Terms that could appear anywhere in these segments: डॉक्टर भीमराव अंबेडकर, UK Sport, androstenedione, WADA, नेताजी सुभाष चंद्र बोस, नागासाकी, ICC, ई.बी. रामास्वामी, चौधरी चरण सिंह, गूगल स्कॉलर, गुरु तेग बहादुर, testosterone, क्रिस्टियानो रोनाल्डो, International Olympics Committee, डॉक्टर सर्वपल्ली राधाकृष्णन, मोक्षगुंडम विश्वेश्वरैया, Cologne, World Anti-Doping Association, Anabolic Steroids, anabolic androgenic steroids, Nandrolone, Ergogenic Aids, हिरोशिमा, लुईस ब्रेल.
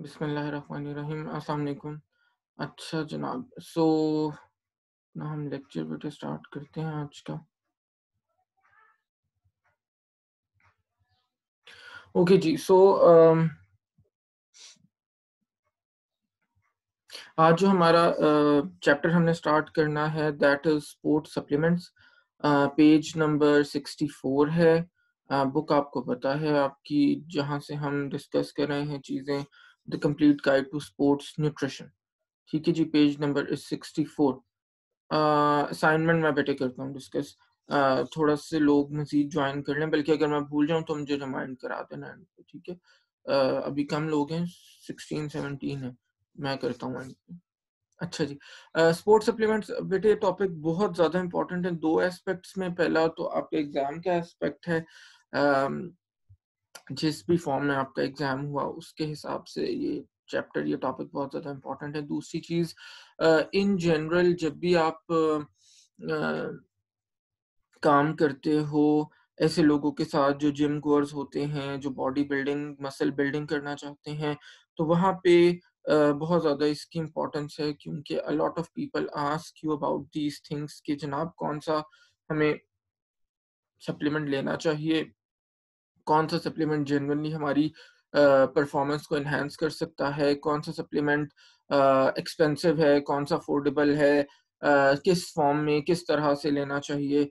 बिस्मिल्लाहिर्रहमानिर्रहीम अस्सलाम वालेकुम। अच्छा जनाब, सो ना हम लेक्चर बेटा स्टार्ट करते हैं आज का। ओके जी, सो आज जो हमारा चैप्टर हमने स्टार्ट करना है that is sports supplements. Page number 64 है। बुक आपको पता है आपकी, जहाँ से हम डिस्कस कर रहे हैं चीज़ें, the complete guide to sports nutrition. ठीक है जी, पेज नंबर 64। असाइनमेंट मैं बेटे करता हूँ डिस्कस, थोड़ा से लोग मज़ीद ज्वाइन कर लें, बल्कि अगर मैं भूल जाऊँ तो मुझे रिमाइंड करा देना। ठीक है, अभी कम लोग हैं, 16-17 हैं, मैं करता हूँ। अच्छा जी, स्पोर्ट्स सप्लीमेंट्स बेटे टॉपिक बहुत ज़्यादा इम्पोर्टेंट है, दो एस्पेक्ट्स में। पहला तो आपके एग्ज़ाम का एस्पेक्ट है, जिस भी फॉर्म में आपका एग्ज़ाम हुआ उसके हिसाब से ये चैप्टर, ये टॉपिक बहुत ज़्यादा इम्पोर्टेंट है। दूसरी चीज़, इन जनरल जब भी आप काम करते हो ऐसे लोगों के साथ जो जिम गोअर्स होते हैं, जो बॉडी बिल्डिंग, मसल बिल्डिंग करना चाहते हैं, तो वहाँ पे बहुत ज़्यादा इसकी इम्पोर्टेंस है, क्योंकि a lot of people ask you about these things कि जनाब कौन सा हमें सप्लीमेंट लेना चाहिए, कौन सा सप्लीमेंट जनरली हमारी परफॉर्मेंस को इन्हेंस कर सकता है, कौन सा सप्लीमेंट एक्सपेंसिव है, कौन सा अफोर्डेबल है, किस फॉर्म में किस तरह से लेना चाहिए।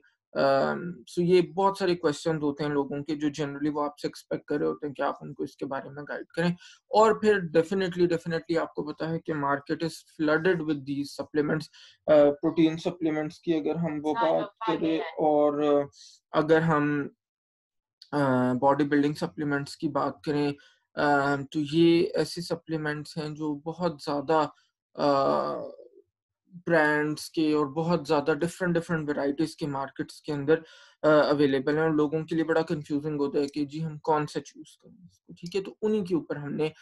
सो ये बहुत सारे क्वेश्चन होते हैं लोगों के, जो जनरली वो आपसे एक्सपेक्ट कर रहे होते हैं कि आप उनको इसके बारे में गाइड करें। और फिर डेफिनेटली आपको पता है कि market is flooded with these supplements, protein supplements की अगर हम वो बात करें, और अगर हम बॉडी बिल्डिंग सप्लीमेंट्स की बात करें, तो ये ऐसे सप्लीमेंट्स हैं जो बहुत ज़्यादा ब्रांड्स के और बहुत ज़्यादा डिफरेंट वैराइटीज़ के मार्केट्स के अंदर अवेलेबल हैं, और लोगों के लिए बड़ा कंफ्यूजिंग होता है कि जी हम कौन सा चूज़ करें। ठीक है, तो उन्हीं के ऊपर हमने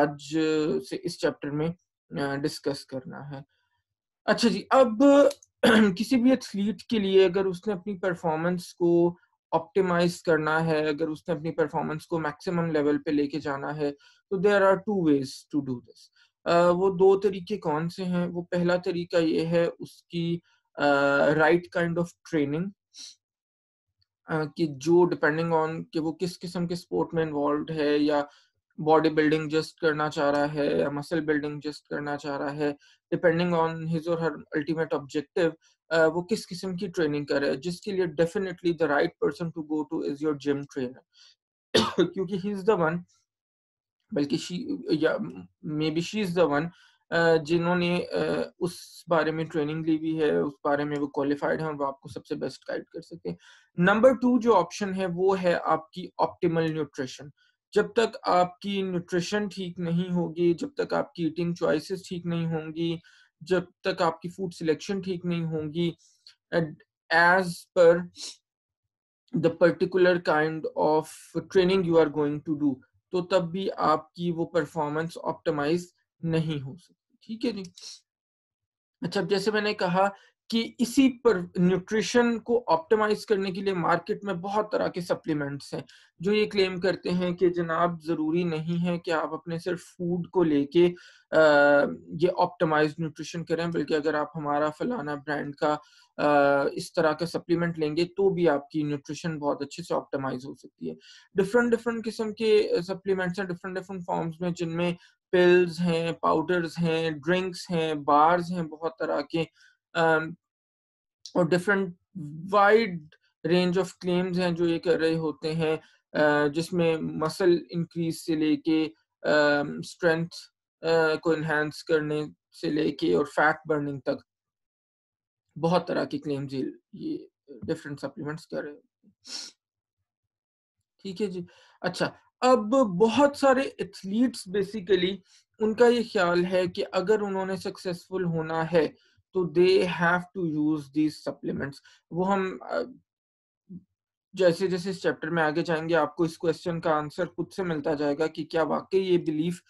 आज से इस चैप्टर में डिस्कस करना है। अच्छा जी, अब किसी भी एथलीट के लिए अगर उसने अपनी परफॉर्मेंस को ऑप्टिमाइज करना है, अगर उसने अपनी परफॉर्मेंस को मैक्सिमम लेवल पे लेके जाना है, तो there are two ways to do this. वो दो तरीके कौन से हैं? वो पहला तरीका ये है उसकी राइट काइंड ऑफ ट्रेनिंग, कि जो डिपेंडिंग ऑन कि वो किस किस्म के स्पोर्ट में इन्वॉल्व है, या बॉडी बिल्डिंग जस्ट करना चाह रहा है या मसल बिल्डिंग जस्ट करना चाह रहा है, डिपेंडिंग ऑन हिज और हर अल्टीमेट ऑब्जेक्टिव, वो किस किस्म की ट्रेनिंग कर रहा है, जिसके लिए definitely the right person to go to is your gym trainer, क्योंकि ही इज द वन, बल्कि शी या may be she is the one जिन्होंने उस बारे में ट्रेनिंग ली हुई है, उस बारे में वो क्वालिफाइड हैं और वो आपको सबसे बेस्ट गाइड कर सकते हैं। नंबर टू जो ऑप्शन है वो है आपकी ऑप्टिमल न्यूट्रिशन। जब तक आपकी न्यूट्रिशन ठीक नहीं होगी, जब तक आपकी ईटिंग चॉइसेस ठीक नहीं होंगी, जब तक आपकी फूड सिलेक्शन ठीक नहीं होगी, एज पर the particular kind of training you are going to do, तो तब भी आपकी वो परफॉर्मेंस ऑप्टिमाइज नहीं हो सकती। ठीक है जी। अच्छा, जैसे मैंने कहा कि इसी पर न्यूट्रिशन को ऑप्टिमाइज करने के लिए मार्केट में बहुत तरह के सप्लीमेंट्स हैं, जो ये क्लेम करते हैं कि जनाब ज़रूरी नहीं है कि आप अपने सिर्फ फूड को लेके ये ऑप्टिमाइज न्यूट्रिशन करें, बल्कि अगर आप हमारा फलाना ब्रांड का इस तरह का सप्लीमेंट लेंगे तो भी आपकी न्यूट्रिशन बहुत अच्छे से ऑप्टिमाइज हो सकती है। डिफरेंट किस्म के सप्लीमेंट्स हैं, डिफरेंट फॉर्म्स में, जिनमें पिल्स हैं, पाउडर्स हैं, ड्रिंक्स हैं, बार्स हैं बहुत तरह के, और different wide range of claims हैं जो ये कर रहे होते हैं, जिसमें मसल इंक्रीज से लेके स्ट्रेंथ को इन्हेंस करने से लेके और फैट बर्निंग तक बहुत तरह के क्लेम्स ये डिफरेंट सप्लीमेंट्स कर रहे हैं। ठीक है जी। अच्छा, अब बहुत सारे एथलीट्स बेसिकली उनका ये ख्याल है कि अगर उन्होंने सक्सेसफुल होना है तो they have to use these supplements. वो हम जैसे जैसे इस चैप्टर में आगे जाएंगे आपको इस क्वेश्चन का आंसर खुद से मिलता जाएगा कि क्या वाकई ये बिलीफ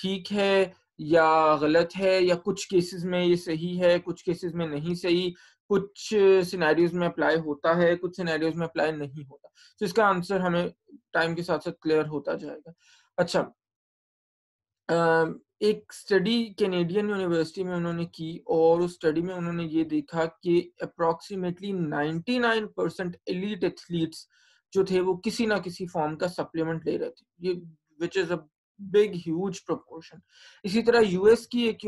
ठीक है या गलत है, या कुछ केसेस में ये सही है, कुछ केसेस में नहीं सही, कुछ सिनेरियोज में अप्लाई होता है, कुछ सिनेरियोज में अप्लाई नहीं होता। तो इसका आंसर हमें टाइम के साथ साथ क्लियर होता जाएगा। अच्छा, एक स्टडी कैनेडियन यूनिवर्सिटी में उन्होंने की और उस स्टडी में उन्होंने ये देखा कि अप्रॉक्सीमेटली 99% एलीट एथलीट्स जो थे वो किसी ना किसी फॉर्म का सप्लीमेंट ले रहे थे, ये which is a big huge proportion. इसी तरह यूएस की एक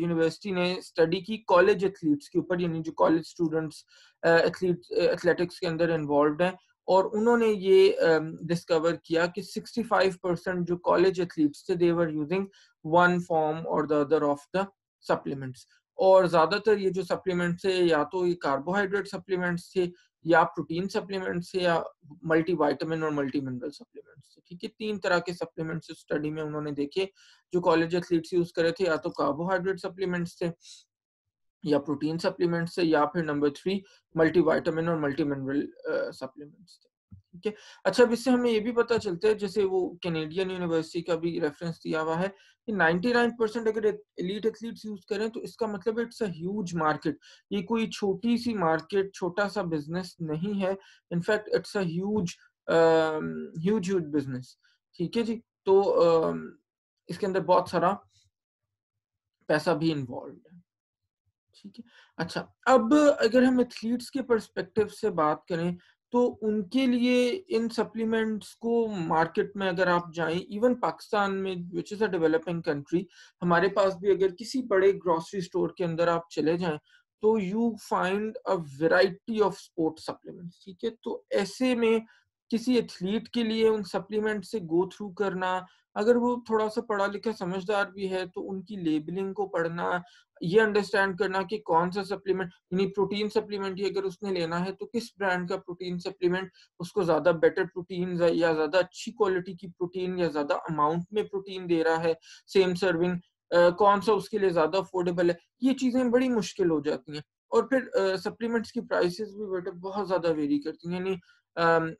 यूनिवर्सिटी ने स्टडी की कॉलेज एथलीट्स के ऊपर, यानी जो कॉलेज स्टूडेंट्स एथलेटिक्स के अंदर इन्वॉल्व हैं, और उन्होंने ये डिस्कवर किया कि 65% जो कॉलेज एथलीट्स थे they were using one form और the other of the supplements. और ज्यादातर ये जो सप्लीमेंट्स थे या तो ये कार्बोहाइड्रेट सप्लीमेंट्स थे या प्रोटीन सप्लीमेंट्स थे या मल्टीविटामिन और मल्टी मिनरल सप्लीमेंट्स थे। ठीक है, तीन तरह के सप्लीमेंट्स स्टडी में उन्होंने देखे जो कॉलेज एथलीट्स यूज करे थे, या तो कार्बोहाइड्रेट सप्लीमेंट्स थे या प्रोटीन सप्लीमेंट्स थे या फिर नंबर 3 मल्टीविटामिन और मल्टी मिनरल सप्लीमेंट्स थे। ठीक है, अच्छा अब इससे हमें ये भी पता चलता है, जैसे वो कैनेडियन यूनिवर्सिटी का भी रेफरेंस दिया हुआ है कि 99% अगर एलीट एथलीट्स यूज करें तो इसका मतलब इट्स अ ह्यूज मार्केट, ये कोई छोटी सी मार्केट, छोटा सा बिजनेस नहीं है, in fact it's a huge business. ठीक है जी, तो इसके अंदर बहुत सारा पैसा भी इन्वॉल्व है। ठीक है, अच्छा अब अगर हम एथलीट्स के पर्सपेक्टिव से बात करें तो उनके लिए इन सप्लीमेंट्स को मार्केट में अगर आप जाएं, इवन पाकिस्तान में which is a developing country, हमारे पास भी अगर किसी बड़े ग्रोसरी स्टोर के अंदर आप चले जाएं तो you find a variety of sports supplements. ठीक है, तो ऐसे में किसी एथलीट के लिए उन सप्लीमेंट से गो थ्रू करना, अगर वो थोड़ा सा पढ़ा लिखा समझदार भी है तो उनकी लेबलिंग को पढ़ना, ये अंडरस्टैंड करना कि कौन सा सप्लीमेंट, यानी प्रोटीन सप्लीमेंट अगर उसने लेना है तो किस ब्रांड का प्रोटीन सप्लीमेंट उसको ज्यादा बेटर प्रोटीन या ज्यादा अच्छी क्वालिटी की प्रोटीन या ज्यादा अमाउंट में प्रोटीन दे रहा है, सेम सर्विंग, कौन सा उसके लिए ज्यादा अफोर्डेबल है, ये चीजें बड़ी मुश्किल हो जाती हैं। और फिर सप्लीमेंट्स की प्राइसेस भी बेटा बहुत ज्यादा वेरी करती हैं, यानी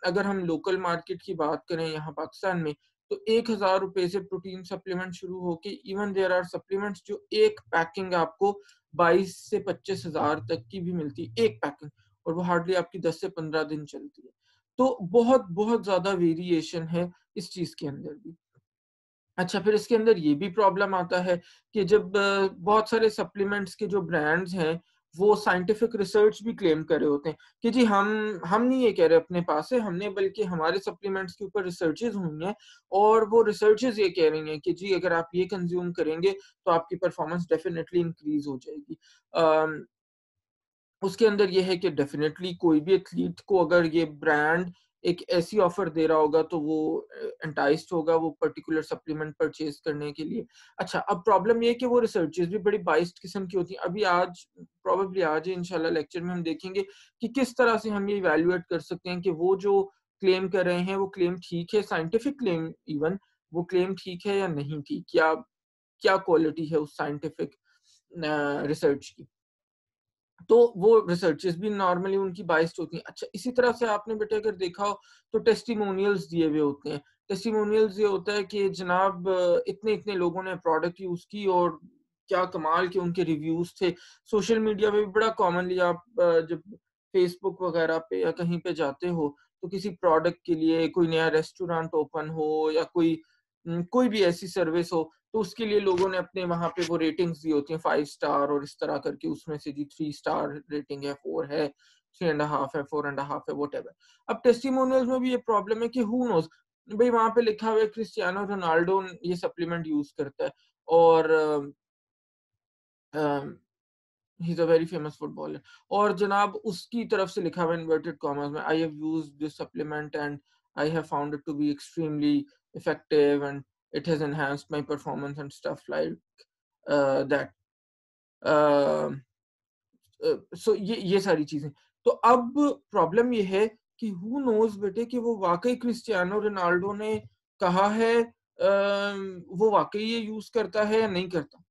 अगर हम लोकल मार्केट की बात करें यहाँ पाकिस्तान में तो 1000 रुपए से प्रोटीन सप्लीमेंट शुरू होके इवन देयर आर सप्लीमेंट्स जो एक पैकिंग आपको 22 से 25 हजार तक की भी मिलती है, एक पैकिंग, और वो हार्डली आपकी 10 से 15 दिन चलती है। तो बहुत ज्यादा वेरिएशन है इस चीज के अंदर भी। अच्छा फिर इसके अंदर ये भी प्रॉब्लम आता है कि जब बहुत सारे सप्लीमेंट्स के जो ब्रांड्स हैं वो साइंटिफिक रिसर्च भी क्लेम कर रहे होते हैं कि जी हम नहीं ये कह रहे अपने पास से, हमने बल्कि हमारे सप्लीमेंट्स के ऊपर रिसर्चेज हुई हैं और वो रिसर्चेज ये कह रही हैं कि जी अगर आप ये कंज्यूम करेंगे तो आपकी परफॉर्मेंस डेफिनेटली इंक्रीज हो जाएगी। उसके अंदर ये है कि डेफिनेटली कोई भी एथलीट को अगर ये ब्रांड एक ऐसी ऑफर दे रहा होगा तो वो एंटाइस्ड होगा वो पर्टिकुलर सप्लीमेंट परचेज करने के लिए। अच्छा अब प्रॉब्लम ये है कि वो रिसर्चेज भी बड़ी बाइस्ड किस्म की होती हैं। अभी आज प्रोबेबली आज इंशाल्लाह लेक्चर में हम देखेंगे कि किस तरह से हम ये इवैल्यूएट कर सकते हैं कि वो जो क्लेम कर रहे हैं वो क्लेम ठीक है, साइंटिफिक क्लेम, इवन वो क्लेम ठीक है या नहीं ठीक, क्या क्वालिटी है उस साइंटिफिक रिसर्च की। तो वो रिसर्चेस भी नॉर्मली उनकी बाइस्ड होती हैं। अच्छा इसी तरह से आपने बेटे अगर देखा हो तो टेस्टिमोनियल्स दिए हुए होते हैं। टेस्टिमोनियल्स ये होता है कि जनाब इतने लोगों ने प्रोडक्ट यूज की और क्या कमाल के उनके रिव्यूज थे। सोशल मीडिया पे भी बड़ा कॉमनली आप जब फेसबुक वगैरह पे या कहीं पे जाते हो तो किसी प्रोडक्ट के लिए कोई नया रेस्टोरेंट ओपन हो या कोई भी ऐसी सर्विस हो तो उसके लिए लोगों ने अपने वहां पे वो रेटिंग्स दी होती हैं 5 स्टार और इस तरह करके, उसमें से जी 3 स्टार रेटिंग है, 4 है, 3.5 है, 4.5 है, व्हाटएवर। अब टेस्टिमोनियल्स में भी ये प्रॉब्लम है कि हु नोज, भाई वहां पे लिखा हुआ है क्रिस्टियानो रोनाल्डो ये सप्लीमेंट यूज करता है और he is a very famous footballer, और जनाब उसकी तरफ से लिखा हुआ इन्वर्टेड कॉमर्स में I have used this supplement and I have found it to be extremely effective and it has enhanced my performance and stuff like that. So ये सारी चीजें। तो अब प्रॉब्लम ये है कि हु नोज बेटे कि वो वाकई क्रिस्टियानो रोनाल्डो ने कहा है वो वाकई ये यूज करता है या नहीं करता।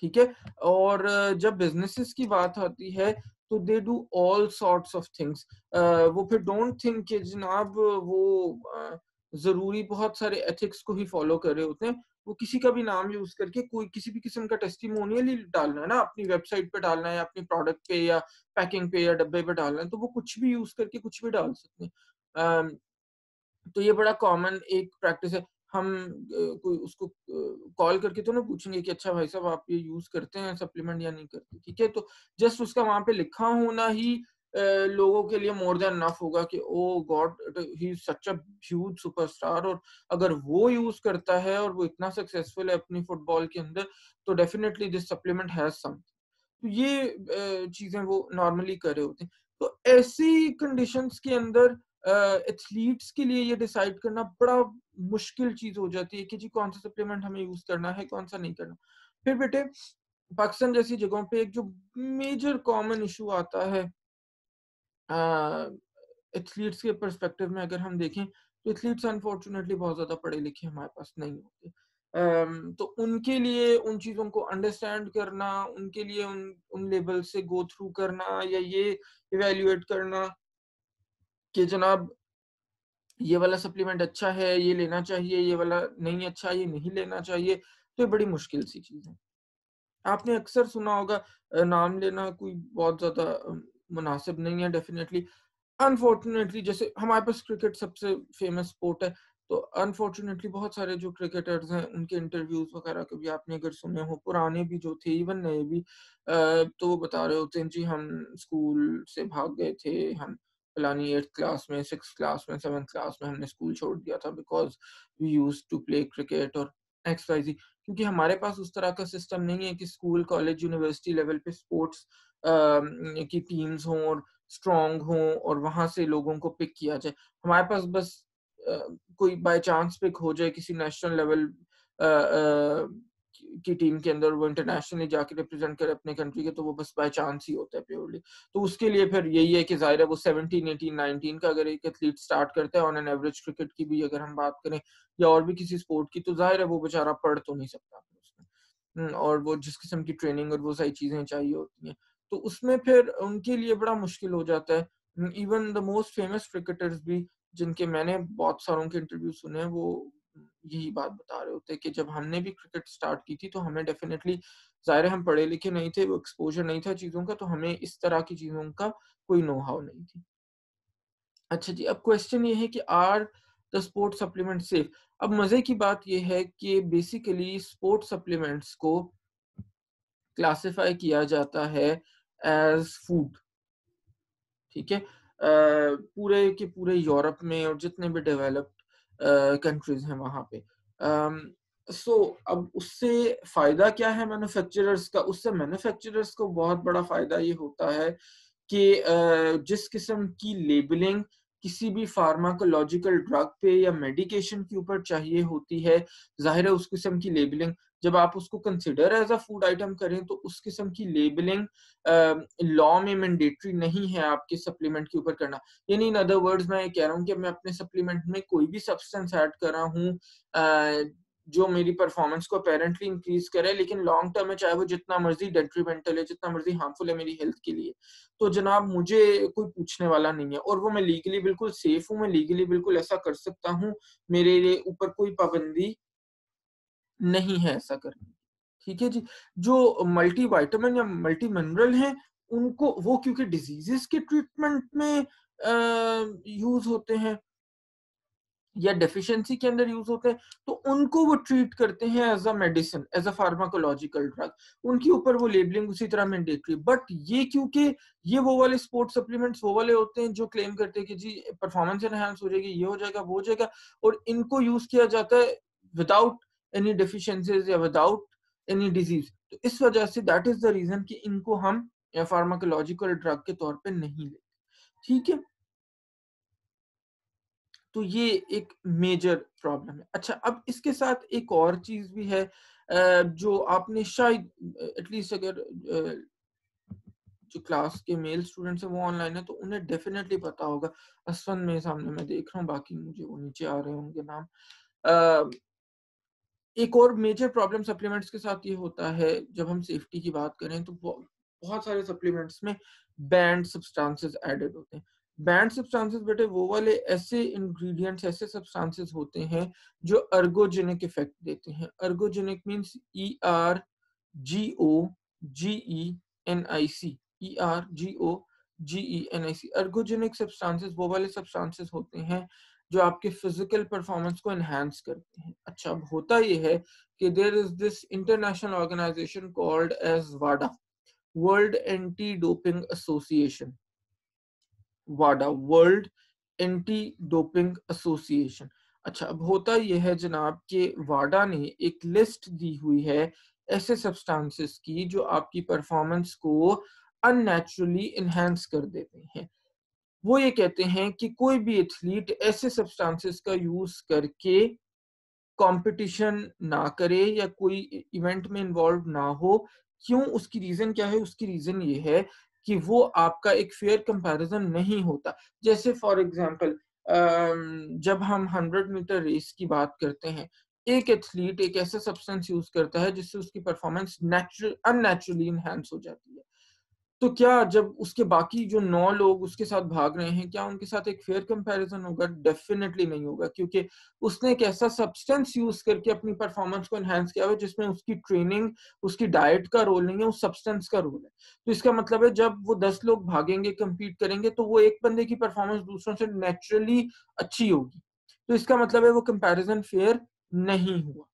ठीक है, और जब बिजनेसेस की बात आती है तो they do all sorts of things. वो फिर डोंट थिंक कि जनाब वो जरूरी बहुत सारे एथिक्स को ही फॉलो कर रहे होते हैं, वो किसी का भी नाम यूज करके कोई किसी भी किस्म का टेस्टिमोनियल ही डालना है ना, अपनी वेबसाइट पे डालना है, अपने प्रोडक्ट पे या पैकिंग पे या डब्बे पे डालना है, तो वो कुछ भी यूज करके कुछ भी डाल सकते हैं। तो ये बड़ा कॉमन एक प्रैक्टिस है। हम कोई उसको कॉल करके तो ना पूछेंगे कि अच्छा भाई साहब आप ये यूज करते हैं सप्लीमेंट या नहीं करते, ठीक है। तो जस्ट उसका वहां पे लिखा होना ही लोगों के लिए मोर देन इनफ होगा कि oh God he is such a huge superstar, और अगर वो यूज करता है और वो इतना सक्सेसफुल है अपनी फुटबॉल के अंदर तो definitely this supplement has something. तो ये चीजें वो नॉर्मली कर रहे होते हैं। तो ऐसी कंडीशंस के अंदर एथलीट्स के लिए ये डिसाइड करना बड़ा मुश्किल चीज हो जाती है कि जी कौन सा सप्लीमेंट हमें यूज करना है कौन सा नहीं करना। फिर बेटे पाकिस्तान जैसी जगहों पे एक जो मेजर कॉमन इशू आता है एथलीट्स के परस्पेक्टिव में अगर हम देखें तो एथलीट्स अनफॉर्चुनेटली बहुत ज्यादा पढ़े लिखे हमारे पास नहीं होते, तो उनके लिए उन चीज़ों को अंडरस्टैंड करना, उनके लिए उन लेवल से गो थ्रू करना या ये इवेल्युएट करना कि जनाब ये वाला सप्लीमेंट अच्छा है ये लेना चाहिए, ये वाला नहीं अच्छा ये नहीं लेना चाहिए, तो ये बड़ी मुश्किल सी चीज़ है। आपने अक्सर सुना होगा नाम लेना कोई बहुत ज़्यादा मुनासिब नहीं है डेफिनेटली, अनफॉर्चुनेटली जैसे हमारे पास क्रिकेट सबसे फेमस स्पोर्ट है, तो अनफॉर्चुनेटली बहुत सारे जो क्रिकेटर्स हैं उनके इंटरव्यूज वगैरह कभी आपने अगर सुने हो, पुराने भी जो थे इवन नए भी, तो वो बता रहे होते हैं जी हम स्कूल से भाग गए थे, हम फलानी 8th क्लास में, 6th क्लास में, 7th क्लास में हमने स्कूल छोड़ दिया था because we use to play cricket और XYZ, क्योंकि हमारे पास उस तरह का सिस्टम नहीं है कि स्कूल कॉलेज यूनिवर्सिटी लेवल पे स्पोर्ट्स की टीम्स हों और स्ट्रॉन्ग हों और वहां से लोगों को पिक किया जाए। हमारे पास बस कोई बाय चांस पिक हो जाए किसी नेशनल लेवल की टीम के अंदर, वो इंटरनेशनली जाके रिप्रेजेंट करे अपने कंट्री के, तो वो बस बाय चांस ही होता है प्योरली। तो उसके लिए फिर यही है कि जाहिर है वो 17, 18, 19 का अगर एक एथलीट स्टार्ट करता है ऑन एन एवरेज, क्रिकेट की भी अगर हम बात करें या और भी किसी स्पोर्ट की, तो जाहिर है वो बेचारा पढ़ तो नहीं सकता उसमें, और वो जिस किस्म की ट्रेनिंग और वो सारी चीजें चाहिए होती हैं, तो उसमें फिर उनके लिए बड़ा मुश्किल हो जाता है। Even the most famous cricketers भी जिनके मैंने बहुत सारों के इंटरव्यू सुने हैं, वो यही बात बता रहे होते हैं कि जब हमने भी क्रिकेट स्टार्ट की थी तो हमें डेफिनेटली जाहिर हम पढ़े लिखे नहीं थे, वो एक्सपोजर नहीं था चीजों का, तो हमें इस तरह की चीजों का कोई नो हाउ नहीं थी। अच्छा जी, अब क्वेश्चन ये है कि are the sport supplement safe. अब मजे की बात ये है कि बेसिकली स्पोर्ट सप्लीमेंट्स को क्लासीफाई किया जाता है एज फूड, ठीक है। पूरे के पूरे यूरोप में और जितने भी डेवलप्ड कंट्रीज हैं वहां पे। अब उससे फायदा क्या है मैन्युफैक्चरर्स का? उससे मैन्युफैक्चरर्स को बहुत बड़ा फायदा ये होता है कि जिस किस्म की लेबलिंग किसी भी फार्माकोलॉजिकल ड्रग पे या मेडिकेशन के ऊपर चाहिए होती है, जाहिर है उस किस्म की लेबलिंग जब आप उसको consider as a food item करें तो उस किस्म की लेबलिंग लॉ में मैंडेटरी नहीं है आपके सप्लीमेंट के ऊपर करना। यानी इन अदर वर्ड्स मैं ये कह रहा हूँ कि मैं अपने सप्लीमेंट में कोई भी सब्सटेंस ऐड कर रहा हूँ जो मेरी परफॉर्मेंस को अपेरेंटली इंक्रीज करे, लेकिन लॉन्ग टर्म में चाहे वो जितना मर्जी डेट्रीमेंटल है, जितना मर्जी हार्मफुल है मेरी हेल्थ के लिए, तो जनाब मुझे कोई पूछने वाला नहीं है, और वो मैं लीगली बिल्कुल सेफ हूँ, मैं लीगली बिल्कुल ऐसा कर सकता हूँ, मेरे लिए ऊपर कोई पाबंदी नहीं है ऐसा करने, ठीक है जी। जो मल्टीविटामिन या मल्टी मिनरल हैं उनको वो क्योंकि डिजीजेस के ट्रीटमेंट में यूज होते हैं या डेफिशिएंसी के अंदर यूज होते हैं, तो उनको वो ट्रीट करते हैं as a medicine, as a pharmacological drug, उनके ऊपर वो लेबलिंग उसी तरह मैंडेटरी। बट ये क्योंकि ये वो वाले स्पोर्ट्स सप्लीमेंट्स वो वाले होते हैं जो क्लेम करते हैं कि जी परफॉर्मेंस एनहांस हो जाएगी, ये हो जाएगा, वो हो जाएगा, और इनको यूज किया जाता है विदाउट एनी डिफिशेंसीज या विदाउट एनी डिजीज। तो इस वजह say that is the reason कि इनको हम फार्माकोलॉजिकल ड्रग के तौर पे नहीं लेते, ठीक है। तो ये एक मेजर प्रॉब्लम है। अच्छा, अब इसके साथ एक और चीज भी है जो आपने शायद एटलीस्ट अगर जो क्लास के मेल स्टूडेंट्स हैं वो ऑनलाइन है तो उन्हें डेफिनेटली पता होगा। असवन में सामने मैं देख रहा हूँ, बाकी मुझे वो नीचे आ रहे होंगे नाम। एक और मेजर प्रॉब्लम सप्लीमेंट्स के साथ ये होता है, जब हम सेफ्टी की बात करें तो बहुत सारे सप्लीमेंट्स में बैंड सब्सटेंसेस एडेड होते हैं। बैंड सब्सटेंसेस बेटे वो वाले ऐसे इंग्रेडिएंट्स, ऐसे सब्सटेंसेस होते हैं जो अर्गोजेनिक इफेक्ट देते हैं। Ergogenic means ERGOGENIC, ERGOGENIC। Ergogenic substances वो वाले सब्सटेंसेस होते हैं जो आपके फिजिकल परफॉर्मेंस को एनहांस करते हैं। अच्छा, अब होता ये है कि there is this international organisation called as वाडा, वर्ल्ड एंटी डोपिंग एसोसिएशन। वाडा, वर्ल्ड एंटी डोपिंग एसोसिएशन। अच्छा, अब होता यह है जनाब कि वाडा ने एक लिस्ट दी हुई है ऐसे सब्सटेंसेस की जो आपकी परफॉर्मेंस को अननेचुरली इनहेंस कर देते हैं। वो ये कहते हैं कि कोई भी एथलीट ऐसे सब्सटेंसेस का यूज करके कंपटीशन ना करे या कोई इवेंट में इन्वॉल्व ना हो। क्यों? उसकी रीजन क्या है? उसकी रीजन ये है कि वो आपका एक फेयर कंपैरिजन नहीं होता। जैसे फॉर एग्जांपल जब हम 100 मीटर रेस की बात करते हैं, एक एथलीट एक ऐसा सब्सटेंस यूज करता है जिससे उसकी परफॉर्मेंस अननेचुरली इनहेंस हो जाती है। तो क्या जब उसके बाकी जो 9 लोग उसके साथ भाग रहे हैं, क्या उनके साथ एक फेयर कंपैरिजन होगा? डेफिनेटली नहीं होगा, क्योंकि उसने एक ऐसा सब्सटेंस यूज करके अपनी परफॉर्मेंस को एनहांस किया हुआ है जिसमें उसकी ट्रेनिंग, उसकी डाइट का रोल नहीं है, उस सब्सटेंस का रोल है। तो इसका मतलब है जब वो 10 लोग भागेंगे, कम्पीट करेंगे, तो वो एक बंदे की परफॉर्मेंस दूसरों से नेचुरली अच्छी होगी। तो इसका मतलब है वो कंपेरिजन फेयर नहीं हुआ।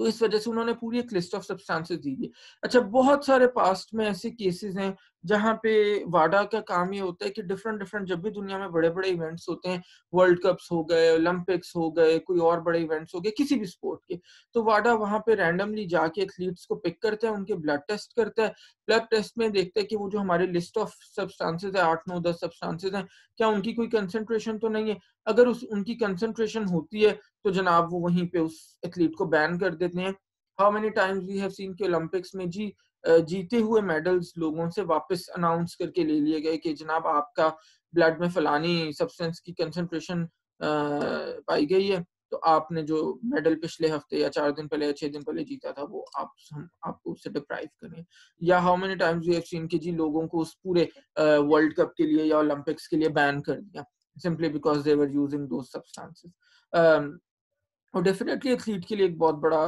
तो इस वजह से उन्होंने पूरी एक लिस्ट ऑफ सब्सटेंसेस दी है। अच्छा, बहुत सारे पास्ट में ऐसे केसेस हैं जहां पे वाडा का काम ये होता है कि डिफरेंट जब भी दुनिया में बड़े बड़े इवेंट्स होते हैं, वर्ल्ड कप्स हो गए, ओलंपिक्स हो गए, कोई और बड़े इवेंट्स हो गए किसी भी स्पोर्ट के, तो वाडा वहां पे रैंडमली जाके एथलीट्स को पिक करता है, उनके ब्लड टेस्ट करता है। ब्लड टेस्ट में देखता है कि वो जो हमारे लिस्ट ऑफ सब्सटेंसेज है, 8 9 10 सब्सटेंसेज हैं, क्या उनकी कोई कंसंट्रेशन तो नहीं है। अगर उनकी कंसंट्रेशन होती है तो जनाब वो वहीं पे उस एथलीट को बैन कर देते हैं। How many times we have seen के ओलंपिक्स में जी जीते हुए मेडल्स लोगों से वापस अनाउंस करके ले लिए गए कि जनाब आपका ब्लड में फलानी सब्सटेंस की कंसंट्रेशन पाई गई है, तो आपने जो मेडल पिछले हफ्ते या 4 दिन पहले या 6 दिन पहले जीता था वो आपको उससे डिप्राइव करें। या how many times we have seen के जी लोगों को उस पूरे वर्ल्ड कप के लिए या ओलंपिक्स के लिए बैन कर दिया simply because they were using those substances. और डेफिनेटली एथलीट के लिए एक बहुत बड़ा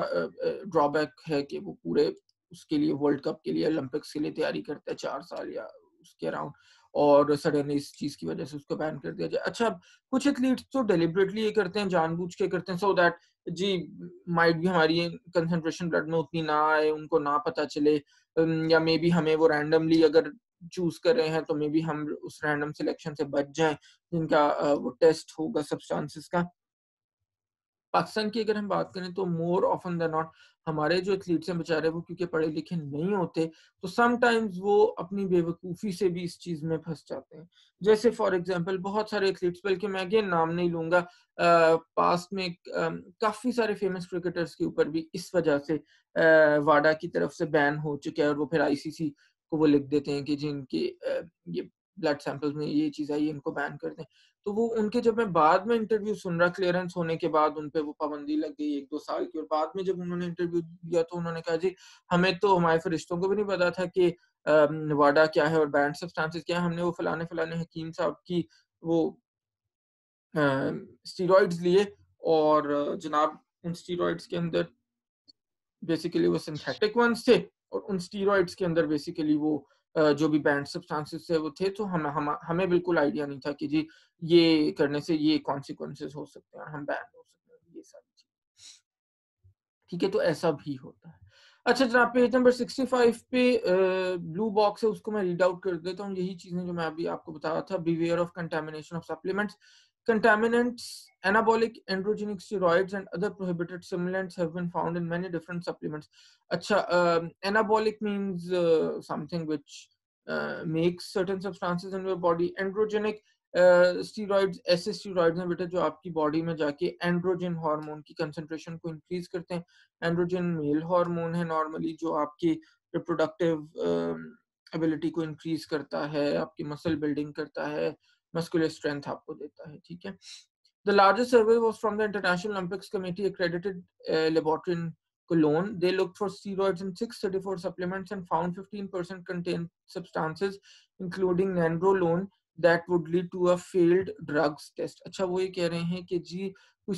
ड्रॉबैक है कि वो पूरे उसके लिए वर्ल्ड कप के लिए, ओलंपिक्स के लिए तैयारी करता है 4 साल या उसके अराउंड, और सडनली इस चीज की वजह से उसको बैन कर दिया जाए। अच्छा, कुछ एथलीट्स तो डेलिबरेटली ये करते हैं, जानबूझ के करते हैं, सो दैट जी माइट भी हमारी कंसंट्रेशन ब्लड में उतनी ना आए, उनको ना पता चले, या मे बी हमें वो रैंडमली अगर चूज कर रहे हैं तो मे बी हम उस रैंडम सिलेक्शन से बच जाएं जिनका वो टेस्ट होगा सब्सटेंसेस का। पाकिस्तान की अगर हम बात करें तो मोर ऑफन देन नॉट हमारे जो एथलीट्स हैं बेचारे वो क्योंकि पढ़े लिखे नहीं होते तो समटाइम्स वो अपनी बेवकूफ़ी से भी इस चीज़ में फंस जाते हैं। जैसे फॉर एग्जांपल बहुत सारे एथलीट्स, बल्कि मैं अगेन नाम नहीं लूँगा, पास्ट में काफ़ी सारे फेमस क्रिकेटर्स के ऊपर भी इस वजह से वाडा की तरफ से बैन हो चुके हैं, और वो फिर ICC को वो लिख देते हैं कि जिनके ये ब्लड सैंपल्स में ये चीज़ आई इनको बैन कर दें। तो वो उनके, जब मैं बाद में इंटरव्यू सुन रहा, क्लियरेंस होने के बाद उन पे वो पाबंदी लग गई 1-2 साल की, और बाद में जब उन्होंने इंटरव्यू दिया तो उन्होंने कहा जी हमें तो, हमारे फरिश्तों को भी नहीं पता था कि वाडा क्या है और बैंड सब्सटेंसेस क्या है, हमने वो फलाने हकीम साहब की वो स्टीरॉइड्स लिए और जनाब उन स्टीरॉइड्स के अंदर बेसिकली वो सिंथेटिक वंस थे, और उन स्टीरॉइड्स के अंदर बेसिकली वो जो भी बैंड सब्सटेंसेस थे वो थे, तो हमें बिल्कुल आइडिया नहीं था कि जी ये करने से ये कॉन्सिक्वेंसेस हो सकते हैं और हम बैन हो सकते हैं, ये सारी चीजें। ठीक है, तो ऐसा भी होता है। अच्छा जनाब, पेज नंबर 65 पे ब्लू बॉक्स है, उसको मैं रीड आउट कर देता हूँ। यही चीजें जो मैं अभी आपको बता रहा था, beware of contamination of supplements, contaminants, anabolic androgenic steroids and other prohibited stimulants have been found in many different supplements. Achha, anabolic means something which makes certain substances in your body. Androgenic steroids ऐसे steroids हैं बेटा जो आपकी body में जाके androgen hormone की concentration को increase करते हैं। एंड्रोजन मेल हार्मोन है नॉर्मली जो आपकी रिप्रोडक्टिव एबिलिटी को इंक्रीज करता है, आपकी मसल बिल्डिंग करता है, muscular strength आपको देता है। ठीक है, the largest survey was from the International Olympics Committee accredited laboratory in Cologne. They looked for steroids in 634 supplements and found 15% contained substances including nandrolone that would lead to a failed drugs test. अच्छा, वो ये कह रहे हैं कि जी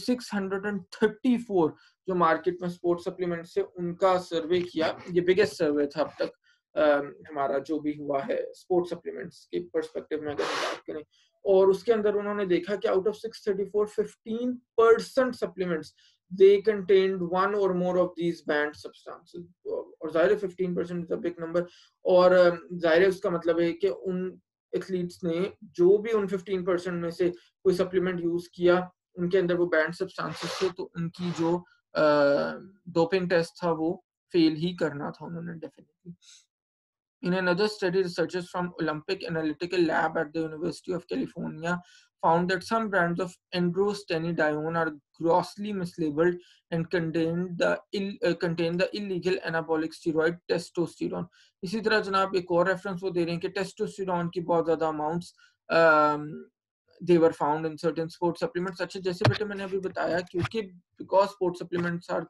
634 जो market में sports supplement से उनका सर्वे किया, ये बिगेस्ट सर्वे था अब तक हमारा जो भी हुआ है स्पोर्ट्स सप्लीमेंट्स के परस्पेक्टिव में अगर बात करें, और उसके अंदर उन्होंने देखा कि out of 634 15% supplements they contained one or more of these banned substances. और ज़ाहिर 15% is a big number. और ज़ाहिर उसका मतलब है कि उन एथलीट्स ने जो भी उन 15% में से कोई सप्लीमेंट यूज किया उनके अंदर वो बैंड सब्सटेंसेस थे, तो उनकी जो डोपिंग टेस्ट था वो फेल ही करना था उन्होंने definitely. In another study, researchers from Olympic Analytical Lab at the University of California found that some brands of androstenedione are grossly mislabeled and contain the illegal anabolic steroid testosterone. इसी तरह जनाब एक और reference वो दे रहे हैं कि testosterone की बहुत ज्यादा amounts they were found in certain sports supplements. अच्छा, जैसे बेटे मैंने अभी बताया, क्योंकि because sports supplements are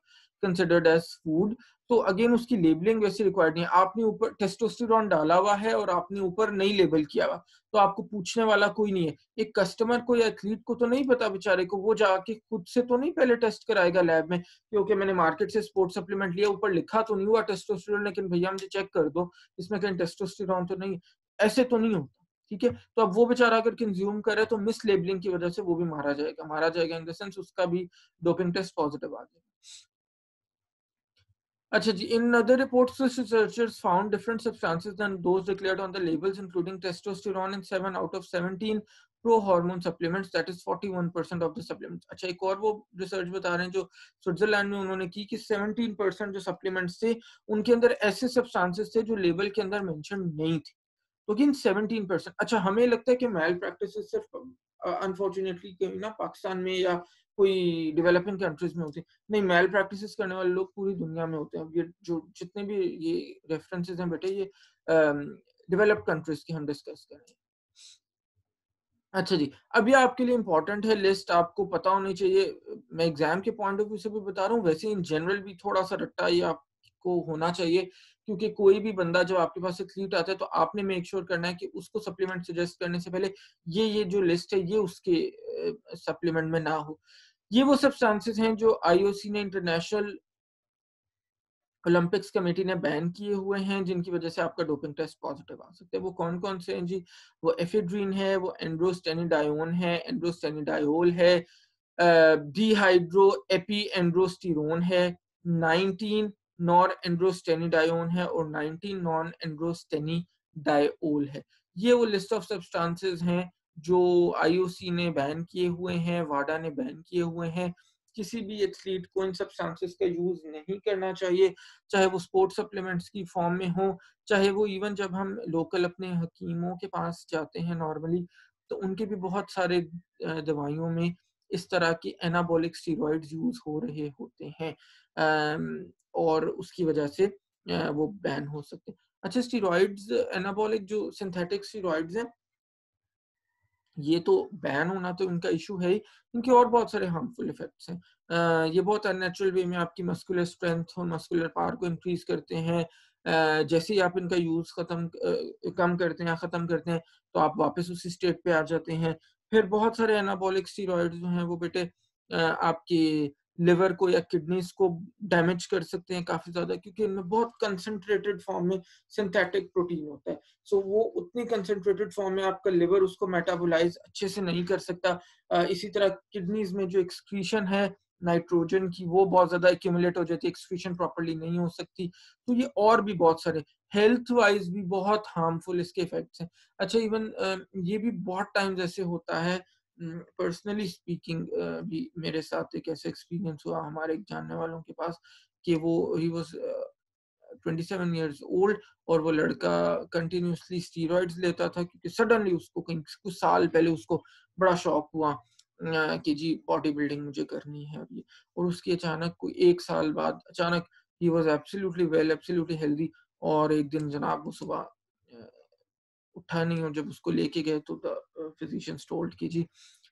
considered as food, तो अगेन उसकी लेबलिंग वैसे रिक्वायर्ड नहीं है. आपने ऊपर टेस्टोस्टेरोन डाला हुआ है और आपने ऊपर नहीं लेबल किया हुआ, तो आपको पूछने वाला कोई नहीं है. एक कस्टमर को या एथलीट को तो नहीं पता बेचारे को, वो जाके खुद से तो नहीं पहले टेस्ट कराएगा लैब में क्योंकि मैंने मार्केट से स्पोर्ट्स सप्लीमेंट लिया, ऊपर लिखा तो नहीं हुआ टेस्टोस्टेरोन, लेकिन भैया मुझे चेक कर दो इसमें कहीं टेस्टोस्टेरोन तो नहीं, ऐसे तो नहीं होता. ठीक है, तो अब वो बेचारा अगर कंज्यूम करे तो मिस लेबलिंग की वजह से वो भी मारा जाएगा इन द सेंस उसका भी डोपिंग टेस्ट पॉजिटिव आ गया. अच्छा जी, in other reports, researchers found different substances than those declared on the labels, including testosterone in 7 out of 17 pro-hormone supplements, that is 41% of the supplements. अच्छा, एक और वो research बता रहे हैं जो स्विट्जरलैंड में उन्होंने की कि 17% जो सप्लीमेंट्स थे उनके अंदर ऐसे सब्सटेंसेस थे जो लेबल के अंदर मेंशन नहीं थे, लेकिन 17%. अच्छा, हमें लगता है कि मेल प्रैक्टिसेस सिर्फ अनफॉर्चुनेटली ना पाकिस्तान में या कोई डेवलपिंग कंट्रीज में होती है, नहीं, मेल प्रैक्टिसेस करने वाले लोग पूरी दुनिया में होते हैं. ये जो जितने भी ये रेफरेंसेस हैं बेटे, ये डेवलप्ड कंट्रीज की हम डिस्कस कर रहे हैं. अच्छा जी, अब ये आपके लिए इम्पोर्टेंट है, लिस्ट आपको पता होनी चाहिए. मैं एग्जाम के पॉइंट ऑफ व्यू से भी बता रहा हूँ, वैसे इन जनरल भी थोड़ा सा रट्टा ये आप को होना चाहिए, क्योंकि कोई भी बंदा जब आपके पास एथलीट आता है तो आपने मेक श्योर करना है कि उसको सप्लीमेंट सजेस्ट करने से पहले ये जो लिस्ट है ये उसके सप्लीमेंट में ना हो. ये वो सब्सटेंसेस हैं जो आईओसी ने, इंटरनेशनल ओलंपिक्स कमेटी ने बैन किए हुए हैं, जिनकी वजह से आपका डोपिंग टेस्ट पॉजिटिव आ सकता है. वो कौन कौन से हैं जी? वो एफेड्रीन है, वो एंड्रोस्टेनिडायोन है, एंड्रोस्टेनिडायोल है, डीहाइड्रो एपी एंड्रोस्टेरोन है, 19 नॉन एंड्रोस्टेनिडायोन है और 19 नॉन एंड्रोस्टेनिडायोल है. ये वो लिस्ट ऑफ सब्सटेंसेस हैं जो आईओसी ने बैन किए हुए हैं, वाडा ने बैन किए हुए हैं. किसी भी एथलीट को इन सब्सटेंसेस का यूज नहीं करना चाहिए, चाहे वो स्पोर्ट्स सप्लीमेंट्स की फॉर्म में हो, चाहे वो इवन जब हम लोकल अपने हकीमों के पास जाते हैं नॉर्मली, तो उनके भी बहुत सारे दवाइयों में इस तरह की एनाबॉलिक स्टीरॉइड्स यूज हो रहे होते हैं और उसकी वजह से वो बैन हो सकते हैं. अच्छा, स्टीरॉइड्स एनाबॉलिक जो सिंथेटिक स्टीरॉइड्स हैं ये तो बैन होना तो इनका इशू है ही, इनके और बहुत सारे हार्मफुल इफेक्ट्स हैं. ये बहुत अननेचुरल वे में आपकी मस्कुलर स्ट्रेंथ और मस्कुलर पावर को इंक्रीज करते हैं. जैसे ही आप इनका यूज कम करते हैं या ख़त्म करते हैं तो आप वापस उसी स्टेट पे आ जाते हैं. फिर बहुत सारे एनाबॉलिक स्टीरॉइड्स जो हैं वो बेटे आपकी लिवर को या किडनीज को डैमेज कर सकते हैं काफी ज्यादा, क्योंकि इनमें बहुत कंसंट्रेटेड फॉर्म में सिंथेटिक प्रोटीन होता है. सो वो उतनी कंसंट्रेटेड फॉर्म में आपका लिवर उसको मेटाबोलाइज अच्छे से नहीं कर सकता. इसी तरह किडनीज में जो एक्सक्रीशन है नाइट्रोजन की वो बहुत ज्यादा एक्यूमुलेट हो जाती है, एक्सक्रीशन प्रॉपरली नहीं हो सकती. तो ये और भी बहुत सारे हेल्थ वाइज भी बहुत हार्मफुल इसके इफेक्ट्स हैं. अच्छा, इवन ये भी बहुत टाइम जैसे होता है, पर्सनली स्पीकिंग भी मेरे साथ एक ऐसा एक्सपीरियंस हुआ हमारे जानने वालों के पास कि वो ही वाज 27 इयर्स ओल्ड और वो लड़का कंटिन्यूसली स्टीरॉइड्स लेता था, क्योंकि सडनली उसको कहीं कुछ साल पहले उसको बड़ा शौक हुआ कि जी बॉडी बिल्डिंग मुझे करनी है. और उसकी अचानक कोई एक साल बाद अचानक ही was absolutely well, absolutely healthy, और एक दिन जनाब वो सुबह उठा नहीं और जब उसको लेके गए तो फिजिशियंस टोल्ड कि जी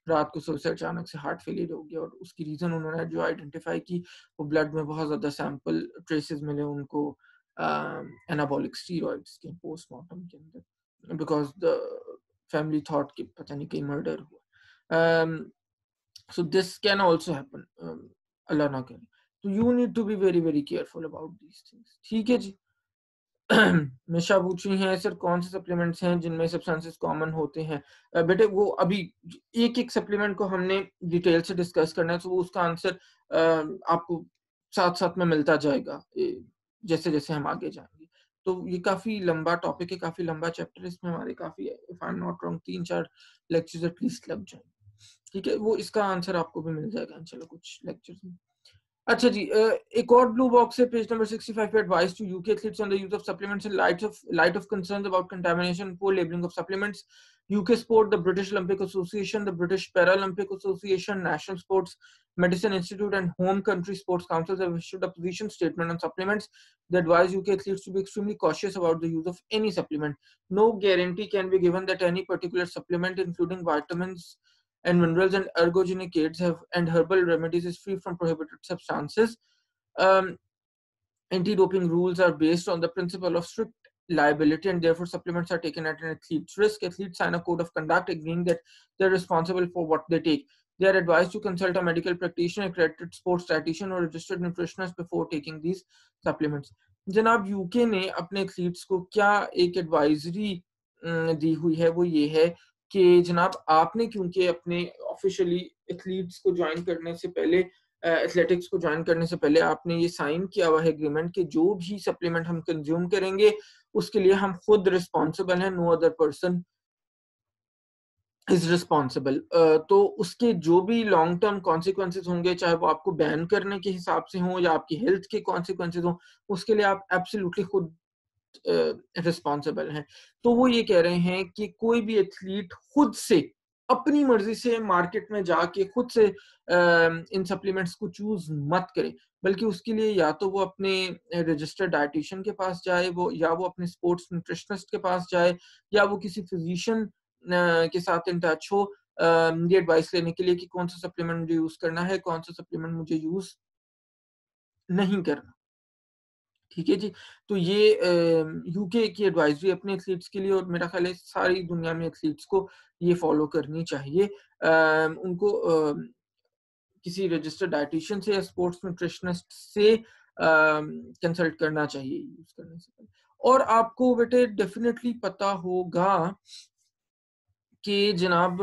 रात को सोए से अचानक से हार्ट फेलियर हो गया. और उसकी रीजन उन्होंने जो आइडेंटिफाई की वो ब्लड में बहुत ज्यादा सैंपल ट्रेसेस मिले उनको एनाबॉलिक स्टीरॉइड्स के पोस्टमार्टम के अंदर, बिकॉज द फैमिली थॉट कि पता नहीं कहीं मर्डर हुआ. So this can also happen, अल्लाह ना करे. तो you need to be very very careful about these things. ठीक है जी. मिशा पूछ रही हैं सर कौन से सप्लीमेंट्स हैं जिनमें सब्सटेंसेस कॉमन होते हैं। बेटे वो अभी एक एक सप्लीमेंट को हमने डिटेल से डिस्कस करना है तो उसका आंसर आपको साथ साथ में मिलता जाएगा जैसे जैसे हम आगे जाएंगे। तो ये काफी लंबा टॉपिक है, काफी लंबा चैप्टर, इसमें हमारे काफी if I am not wrong 3-4 lectures at least लग जाएंगे। ठीक है, वो इसका आंसर आपको भी मिल जाएगा इंशाल्लाह कुछ लेक्चर्स में। अच्छा जी, एक और ब्लू बॉक्स है पेज नंबर 65 पे, advice to UK athletes on the use of supplements in light of concerns about contamination, poor labelling of supplements, UK Sport, the British Olympic Association, the British Paralympic Association, National Sports Medicine Institute, and home country sports councils have issued a position statement on supplements that advise UK athletes to be extremely cautious about the use of any supplement. No guarantee can be given that any particular supplement, including vitamins and minerals and ergogenic aids, and herbal remedies, is free from prohibited substances. Anti-doping rules are based on the principle of strict liability, and therefore supplements are taken at an athlete's risk. Athletes sign a code of conduct agreeing that they are responsible for what they take. They are advised to consult a medical practitioner, accredited sports dietitian, or registered nutritionist before taking these supplements. जनाब UK ने अपने athletes को क्या एक advisory दी हुई है, वो ये है कि जनाब आपने क्योंकि अपने officially athletes को join करने से पहले एथलेटिक्स को ज्वाइन करने से पहले आपने ये साइन किया हुआ है एग्रीमेंट कि जो भी सप्लीमेंट हम कंज्यूम करेंगे उसके लिए हम खुद रिस्पॉन्सिबल हैं, no other person is responsible. तो उसके जो भी लॉन्ग टर्म कॉन्सिक्वेंसेज होंगे, चाहे वो आपको बैन करने के हिसाब से हो या आपकी हेल्थ के कॉन्सिक्वेंसेज हो, उसके लिए आप एब्सोल्युटली खुद रिस्पॉन्सिबल हैं। तो वो ये कह रहे हैं कि कोई भी एथलीट खुद से अपनी मर्जी से मार्केट में जाके खुद से इन सप्लीमेंट्स को चूज मत करे, बल्कि उसके लिए या तो वो अपने रजिस्टर्ड डाइटिशियन के पास जाए, वो या वो अपने स्पोर्ट्स न्यूट्रिशनिस्ट के पास जाए, या वो किसी फिजिशियन के साथ इन टच हो ये एडवाइस लेने के लिए कि कौन सा सप्लीमेंट मुझे यूज करना है, कौन सा सप्लीमेंट मुझे यूज नहीं करना। ठीक है जी, तो ये यूके की एडवाइजरी अपने एथलीट्स के लिए, और मेरा ख्याल है सारी दुनिया में एथलीट्स को ये फॉलो करनी चाहिए। उनको किसी रजिस्टर्ड डाइटिशियन से या स्पोर्ट्स न्यूट्रिशनिस्ट से कंसल्ट करना चाहिए यूज करने से पहले। और आपको बेटे डेफिनेटली पता होगा कि जनाब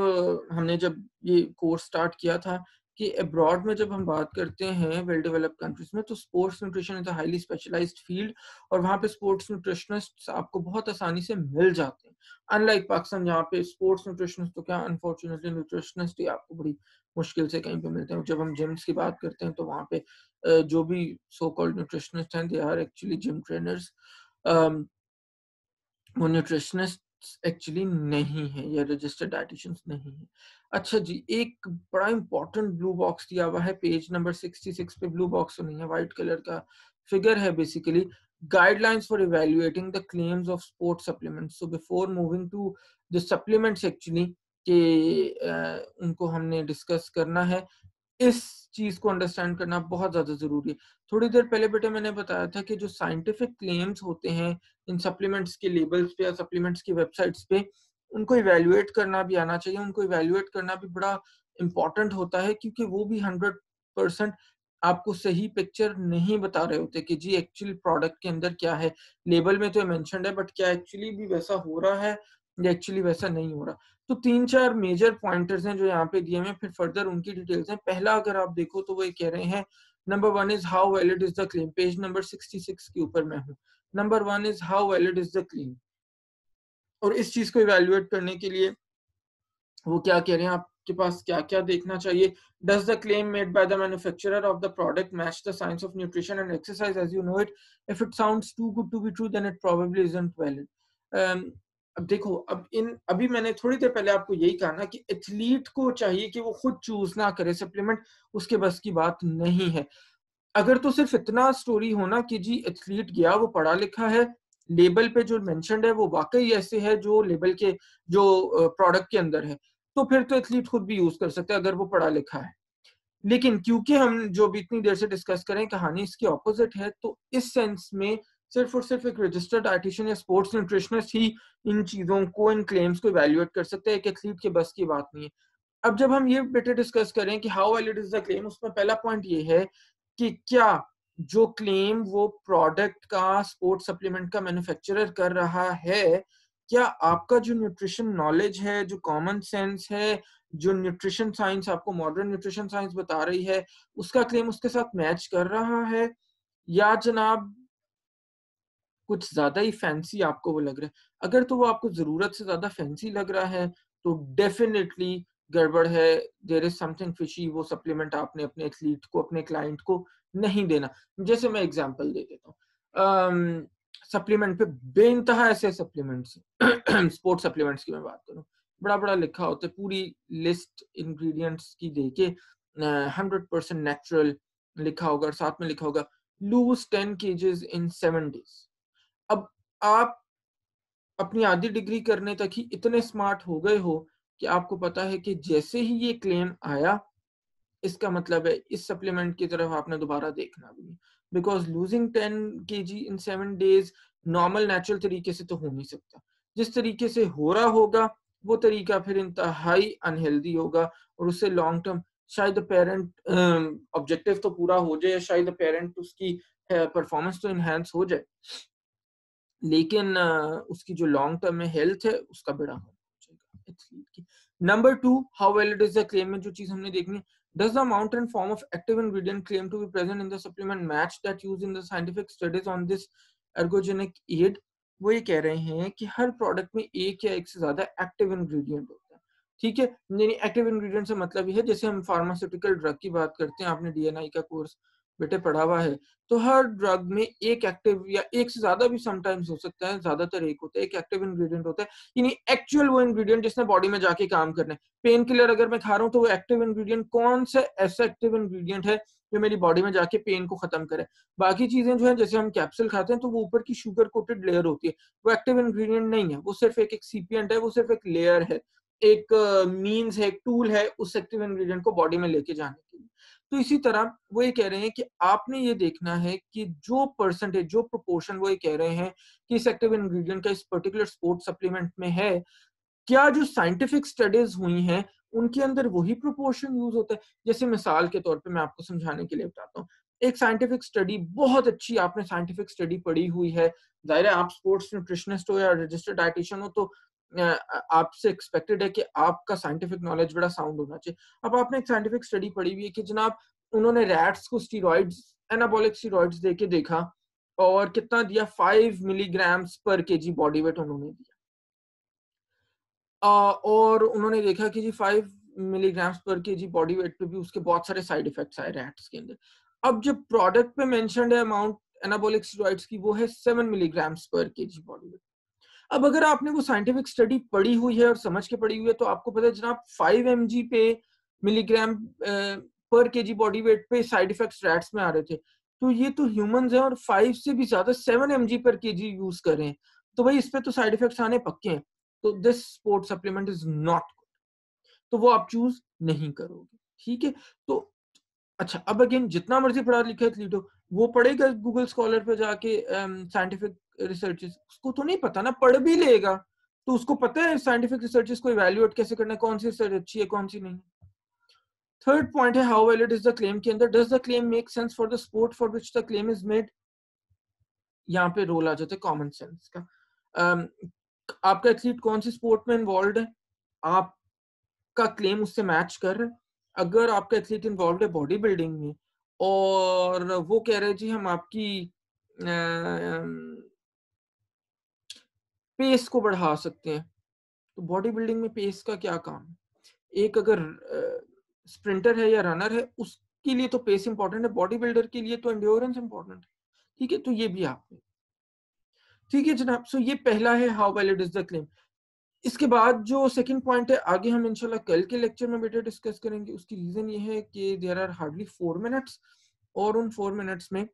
हमने जब ये कोर्स स्टार्ट किया था कि अब्रॉड में जब हम बात करते हैं वेल डेवलप्ड कंट्रीज में, तो sports nutrition is a highly specialised field, और वहाँ पे स्पोर्ट्स न्यूट्रिशनिस्ट्स आपको बहुत आसानी से मिल जाते हैं। अनलाइक पाकिस्तान जहाँ पे स्पोर्ट्स न्यूट्रिशनिस्ट तो क्या अनफॉर्चुनेटली न्यूट्रिशनिस्ट ही आपको बड़ी मुश्किल से कहीं पे मिलते हैं। जब हम जिम्स की बात करते हैं तो वहाँ पे जो भी सो कॉल्ड न्यूट्रिशनिस्ट हैं they are actually gym trainers, वो न्यूट्रिशनिस्ट एक्चुअली नहीं है या रजिस्टर्ड डाइटिशियंस नहीं है। अच्छा जी, एक बड़ा इंपॉर्टेंट ब्लू बॉक्स दिया हुआ है पेज नंबर 66 पे, ब्लू बॉक्स तो नहीं है, व्हाइट कलर का फिगर है basically, guidelines for evaluating the claims of sports supplements. So before moving to the supplements actually के उनको हमने डिस्कस करना है, इस चीज को अंडरस्टैंड करना बहुत ज्यादा जरूरी है। थोड़ी देर पहले बेटे मैंने बताया था कि जो साइंटिफिक क्लेम्स होते हैं इन सप्लीमेंट्स के लेबल्स पे या सप्लीमेंट्स की वेबसाइट्स पे, उनको इवेल्युएट करना भी आना चाहिए। उनको इवेल्युएट करना भी बड़ा इम्पॉर्टेंट होता है, क्योंकि वो भी 100% आपको सही पिक्चर नहीं बता रहे होते कि जी एक्चुअल प्रोडक्ट के अंदर क्या है। लेबल में तो मेंशन्ड है, बट क्या एक्चुअली भी वैसा हो रहा है या एक्चुअली वैसा नहीं हो रहा। तो 3-4 मेजर पॉइंटर्स हैं जो यहाँ पे दिए हैं, फिर फर्दर उनकी डिटेल्स हैं। पहला अगर आप देखो तो वो ये कह रहे हैं, number 1 is how valid is the claim. Page number 66 के ऊपर मैं हूँ। Number 1 is how valid is the claim, और इस चीज को इवेल्युएट करने के लिए वो क्या कह रहे हैं, आपके पास क्या क्या देखना चाहिए। Does the claim made by the manufacturer of the product match the science of nutrition and exercise as you know it? If it sounds too good to be true then it probably isn't valid. अब देखो, अभी मैंने थोड़ी देर पहले आपको यही कहा ना कि एथलीट को चाहिए कि वो खुद चूज ना करे सप्लीमेंट, उसके बस की बात नहीं है। अगर तो सिर्फ इतना स्टोरी होना कि जी एथलीट गया, वो पढ़ा लिखा है, लेबल पे जो मेंशन्ड है वो वाकई ऐसे है जो लेबल के जो प्रोडक्ट के अंदर है, तो फिर तो एथलीट खुद भी यूज कर सकता है अगर वो पढ़ा लिखा है। लेकिन क्योंकि हम जो भी इतनी देर से डिस्कस करें कहानी इसकी ऑपोजिट है, तो इस सेंस में सिर्फ और सिर्फ एक रजिस्टर्ड डाइटिशियन या स्पोर्ट्स न्यूट्रिशनिस्ट ही इन चीजों को, इन क्लेम्स को इवेल्युएट कर सकते हैं, एक एथलीट के बस की बात नहीं है। अब जब हम ये बेटे डिस्कस करें कि how valid is the claim, उसमें पहला पॉइंट ये है कि क्या जो क्लेम वो प्रोडक्ट का, स्पोर्ट सप्लीमेंट का मैन्युफैक्चरर कर रहा है, क्या आपका जो न्यूट्रिशन नॉलेज है, जो कॉमन सेंस है, जो न्यूट्रिशन साइंस आपको मॉडर्न न्यूट्रिशन साइंस बता रही है, उसका क्लेम उसके साथ मैच कर रहा है, या जनाब कुछ ज्यादा ही फैंसी आपको वो लग रहा है? अगर तो वो आपको जरूरत से ज्यादा फैंसी लग रहा है तो डेफिनेटली गड़बड़ है, देयर इज समथिंग फिशी। वो सप्लीमेंट आपने अपने एथलीट को, अपने क्लाइंट को नहीं देना। जैसे मैं एग्जांपल दे देता हूँ, सप्लीमेंट पे बेइंतहा ऐसे सप्लीमेंट्स स्पोर्ट्स सप्लीमेंट्स की मैं बात करूँ, बड़ा बड़ा लिखा होता है, पूरी लिस्ट इंग्रेडिएंट्स की देके 100% नेचुरल लिखा होगा और साथ में लिखा होगा लूज 10 kgs इन 7 days। अब आप अपनी आधी डिग्री करने तक ही इतने स्मार्ट हो गए हो कि आपको पता है कि जैसे ही ये क्लेम आया इसका मतलब है इस सप्लीमेंट की तरफ आपने दोबारा देखना भी, बिकॉज लूजिंग 10 kg इन 7 days नॉर्मल नेचुरल तरीके से तो हो नहीं सकता। जिस तरीके से हो रहा होगा वो तरीका फिर इंतहाई अनहेल्दी होगा और उससे लॉन्ग टर्म शायद पेरेंट ऑब्जेक्टिव तो पूरा हो जाए, शायद पेरेंट उसकी परफॉर्मेंस तो इनहेंस हो जाए, लेकिन उसकी जो लॉन्ग टर्म में हेल्थ है उसका बेड़ा हो जाएगा। Number 2, how valid is the claim में जो चीज हमने देखनी है, does the amount and form of active ingredient claimed to be present in the supplement match that used in the scientific studies on this ergogenic aid? वो ये कह रहे हैं कि हर प्रोडक्ट में एक या एक से ज्यादा एक्टिव इंग्रेडिएंट होता है, ठीक है। यानी एक्टिव इंग्रेडिएंट से मतलब ये है जैसे हम फार्मास्यूटिकल ड्रग की बात करते हैं, आपने डीएनआई का कोर्स बेटे पढ़ा हुआ है, तो हर ड्रग में एक एक्टिव या एक से ज्यादा भी समटाइम्स हो सकता है, ज्यादातर एक होता है, एक एक्टिव इंग्रेडिएंट होता है, यानी एक्चुअल वो इंग्रेडिएंट जिसने बॉडी में जाके काम करना है। पेन किलर अगर मैं खा रहा हूँ तो वो एक्टिव इंग्रेडिएंट कौन सा ऐसा एक्टिव इंग्रेडिएंट है जो मेरी बॉडी में जाके पेन को खत्म करे। बाकी चीजें जो है जैसे हम कैप्सूल खाते हैं तो वो ऊपर की शुगर कोटेड लेयर होती है, वो एक्टिव इंग्रेडिएंट नहीं है, वो सिर्फ एक एक्सिपिएंट है, वो सिर्फ एक लेयर है, एक मीन्स है, एक टूल है उस एक्टिव इंग्रेडिएंट को बॉडी में लेके जाने के लिए। तो इसी तरह वो ये कह रहे हैं कि आपने ये देखना है कि जो परसेंटेज, जो प्रोपोर्शन वो ये कह रहे हैं कि इस एक्टिव इंग्रेडिएंट का इस पर्टिकुलर स्पोर्ट्स सप्लीमेंट में है, क्या जो साइंटिफिक स्टडीज हुई हैं उनके अंदर वही प्रोपोर्शन यूज होता है। जैसे मिसाल के तौर पे मैं आपको समझाने के लिए बताता हूँ, एक साइंटिफिक स्टडी बहुत अच्छी, आपने साइंटिफिक स्टडी पढ़ी हुई है, जाहिर है आप स्पोर्ट्स न्यूट्रिशनिस्ट हो या रजिस्टर्ड डाइटिशियन हो तो आपसे एक्सपेक्टेड है कि आपका साइंटिफिक नॉलेज बड़ा साउंड होना चाहिए। अब आपने एक साइंटिफिक स्टडी पढ़ी हुई है कि जनाब उन्होंने रैट्स को स्टीरॉइड्स, एनाबॉलिक स्टीरॉइड्स दे के देखा और कितना दिया, 5 mg/kg बॉडी वेट उन्होंने दिया, और उन्होंने देखा कि जी 5 mg/kg बॉडी वेट पे भी उसके बहुत सारे साइड इफेक्ट्स आए रैट्स के अंदर। अब जब प्रोडक्ट पे मेंशन्ड है अमाउंट एनाबॉलिक स्टीरॉइड्स की वो है 7 mg/kg बॉडी वेट। अब अगर आपने वो साइंटिफिक स्टडी पढ़ी हुई है और समझ के पढ़ी हुई है तो आपको पता है जनाब 5 mg/kg बॉडी वेट पे साइड इफेक्ट्स रैट्स में आ रहे थे, तो ये तो ह्यूमंस हैं और 5 से भी ज्यादा 7 mg/kg यूज कर रहे हैं, तो भाई इस पे तो साइड इफेक्ट्स आने पक्के हैं, तो this sport supplement is not good, तो वो आप चूज नहीं करोगे, ठीक है। तो अच्छा, अब अगेन जितना मर्जी पढ़ा लिखा एथलीट हो वो पढ़ेगा गूगल स्कॉलर पे जाके साइंटिफिक रिसर्चेस, उसको तो नहीं पता ना, पढ़ भी लेगा तो उसको पता है साइंटिफिक रिसर्चेस को इवैल्यूएट कैसे करना है, कौन सी रिसर्च अच्छी है कौन सी नहीं। थर्ड पॉइंट है how valid is the claim के अंदर does the claim make sense for the sport for which the claim is made. यहाँ पे रोल आ जाता है कॉमन सेंस का, आपका एथलीट कौन सी स्पोर्ट में इन्वॉल्व है, आपका क्लेम उससे मैच कर रहा है। अगर आपका एथलीट इन्वॉल्व है बॉडी बिल्डिंग में और वो कह रहे हैं जी हम आपकी पेस को बढ़ा सकते हैं, तो बॉडी बिल्डिंग में पेस का क्या काम है? एक अगर स्प्रिंटर है या रनर है उसके लिए तो पेस इंपॉर्टेंट है, बॉडी बिल्डर के लिए तो एंड्योरेंस इंपॉर्टेंट है, ठीक है। तो ये भी आपने, ठीक है जनाब। सो ये पहला है how valid is the claim. इसके बाद जो सेकंड पॉइंट है आगे हम इंशाल्लाह कल के लेक्चर में बेटा डिस्कस करेंगे, उसकी रीजन ये है कि देयर आर हार्डली 4 minutes और उन 4 minutes में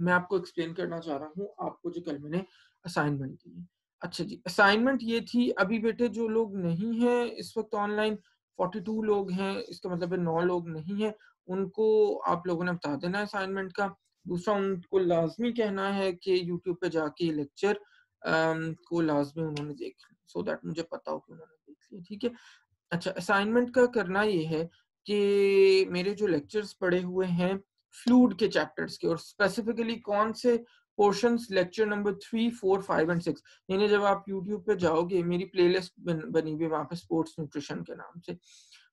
मैं आपको एक्सप्लेन करना चाह रहा हूँ आपको जो कल मैंने असाइनमेंट दी। अच्छा जी, असाइनमेंट ये थी, अभी बेटे जो लोग नहीं हैं इस वक्त ऑनलाइन 42 लोग हैं, इसका मतलब है 9 लोग नहीं है, उनको आप लोगों ने बता देना असाइनमेंट का। दूसरा उनको लाजमी कहना है कि यूट्यूब पे जाके लेक्चर को लाजमी उन्होंने देखा सो दैट मुझे पता हो कि उन्होंने देख लिया, ठीक है। अच्छा, असाइनमेंट का करना ये है कि मेरे जो लेक्चर्स पड़े हुए हैं फ्लूड के चैप्टर्स के, और स्पेसिफिकली कौन से पोर्शंस लेक्चर नंबर 3, 4, 5 और 6, यानी जब आप यूट्यूब पे जाओगे मेरी प्लेलिस्ट बनी हुई वहाँ पे स्पोर्ट्स न्यूट्रिशन के नाम से,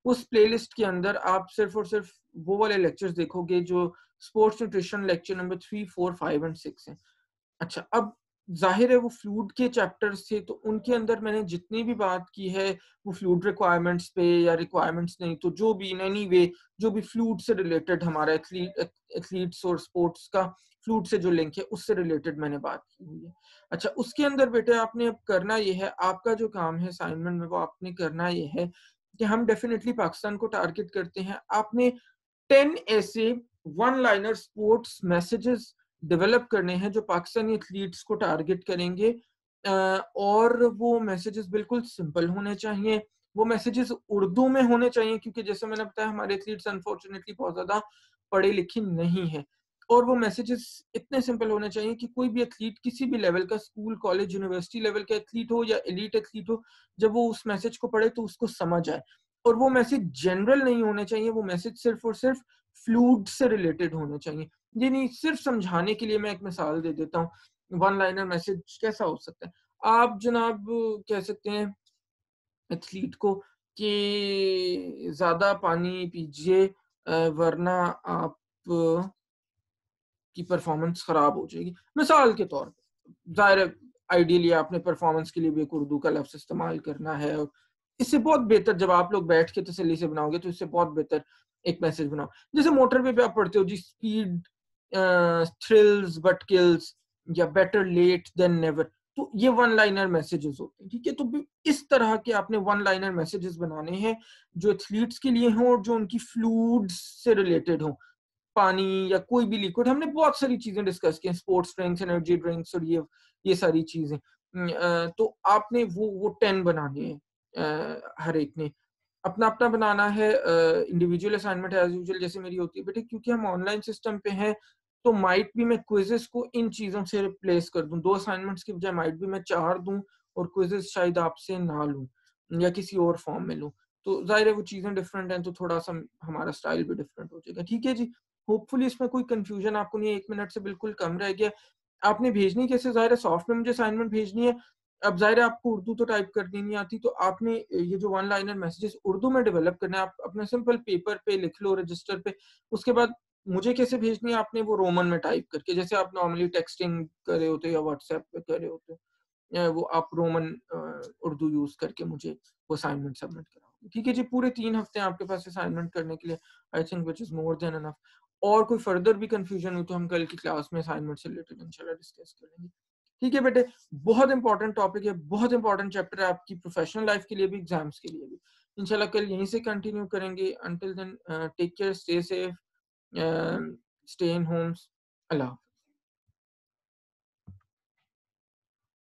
उस प्लेलिस्ट के अंदर आप सिर्फ और सिर्फ वो वाले लेक्चर्स देखोगे जो स्पोर्ट्स न्यूट्रिशन लेक्चर नंबर 3, 4, 5 और 6 हैं। अच्छा, अब जाहिर है वो फ्लूड के चैप्टर्स थे, तो उनके अंदर मैंने जितनी भी बात की है वो फ्लूड रिक्वायरमेंट्स पे या रिक्वायरमेंट्स नहीं तो जो भी इन एनी वे जो भी फ्लूड से रिलेटेड हमारा एथलीट्स और स्पोर्ट्स का फ्लूड से जो लिंक है उससे रिलेटेड मैंने बात की हुई है। अच्छा, उसके अंदर बेटे आपने अब करना ये है, आपका जो काम है असाइनमेंट में वो आपने करना ये है कि हम डेफिनेटली पाकिस्तान को टारगेट करते हैं, आपने 10 ऐसे one liner sports messages develop करने हैं जो पाकिस्तानी एथलीट्स को टारगेट करेंगे, और वो मैसेजेस बिल्कुल सिंपल होने चाहिए, वो मैसेजेस उर्दू में होने चाहिए क्योंकि जैसे मैंने बताया हमारे एथलीट्स अनफॉर्चुनेटली बहुत ज्यादा पढ़े लिखे नहीं है, और वो मैसेजेस इतने सिंपल होने चाहिए कि कोई भी एथलीट किसी भी लेवल का, स्कूल कॉलेज यूनिवर्सिटी लेवल का एथलीट हो या एलीट एथलीट हो, जब वो उस मैसेज को पढ़े तो उसको समझ आए। और वो मैसेज जनरल नहीं होने चाहिए, वो मैसेज सिर्फ और सिर्फ फ्लूड से रिलेटेड होने चाहिए। यानी सिर्फ समझाने के लिए मैं एक मिसाल दे देता हूँ, वन लाइनर मैसेज कैसा हो सकता है, आप जनाब कह सकते हैं एथलीट को कि ज्यादा पानी पीजिए वरना आप की परफॉर्मेंस खराब हो जाएगी, मिसाल के तौर पर। जाहिर आइडियली आपने परफॉर्मेंस के लिए भी उर्दू का लफ्ज इस्तेमाल करना है, और इससे बहुत बेहतर जब आप लोग बैठ के तसल्ली से बनाओगे तो इससे बहुत बेहतर एक मैसेज बनाओ। जैसे मोटरवे पे आप पढ़ते हो जी, स्पीड थ्रिल्स बट किल्स, या बेटर लेट देन नेवर, तो ये वन लाइनर मैसेजेस होते हैं, ठीक है। तो इस तरह के आपने वन लाइनर मैसेजेस बनाने हैं जो एथलीट्स के लिए हों और जो उनकी फ्लूड से रिलेटेड हों, पानी या कोई भी लिक्विड। हमने बहुत सारी चीजें डिस्कस की हैं, स्पोर्ट्स ड्रिंक्स, एनर्जी ड्रिंक्स और ये सारी चीजें, तो आपने वो 10 बनाने हैं, हर एक ने अपना अपना बनाना है। इंडिविजुअल असाइनमेंट एज यूजुअल जैसे मेरी होती है बेटे, क्योंकि हम ऑनलाइन सिस्टम पे हैं तो माइट भी मैं क्विजेस को इन चीज़ों से रिप्लेस कर दूं, 2 असाइनमेंट्स के बजाय माइट भी मैं 4 दूं और क्विजेस शायद आपसे ना लूं या किसी और फॉर्म में लूं, तो जाहिर है वो चीज़ें डिफरेंट हैं तो थोड़ा सा हमारा स्टाइल भी डिफरेंट हो जाएगा, ठीक है जी। होपफुली इसमें कोई कन्फ्यूजन आपको नहीं है, 1 मिनट से बिल्कुल कम रह गया। आपने भेजनी कैसे, जाहिर है सॉफ्ट में मुझे असाइनमेंट भेजनी है, अब जाहिर है आपको उर्दू तो टाइप करनी नहीं आती, तो आपने ये जो वन लाइनर मैसेजेस उर्दू में डेवलप करना है, आप अपना सिंपल पेपर पे लिख लो, रजिस्टर पे। उसके बाद मुझे कैसे भेजनी है, आपने वो रोमन में टाइप करके, जैसे आप नॉर्मली टेक्सटिंग कर रहे होते हो या व्हाट्सएप पे कर रहे होते हो, वो आप रोमन उर्दू यूज करके मुझे वो असाइनमेंट सबमिट कराओगे, ठीक है जी। पूरे 3 हफ्ते आपके पास असाइनमेंट करने के लिए, I think which is more than enough. और कोई फर्दर भी कंफ्यूजन हो तो हम कल की क्लास में असाइनमेंट से रिलेटेड इंशाल्लाह डिस्कस करेंगे, ठीक है बेटे। बहुत इंपॉर्टेंट टॉपिक है, बहुत इंपॉर्टेंट चैप्टर है आपकी प्रोफेशनल लाइफ के लिए भी, एग्जाम्स के लिए भी। इंशाल्लाह कल यहीं से कंटिन्यू करेंगे। Until then take care, stay safe, stay in homes, Allah.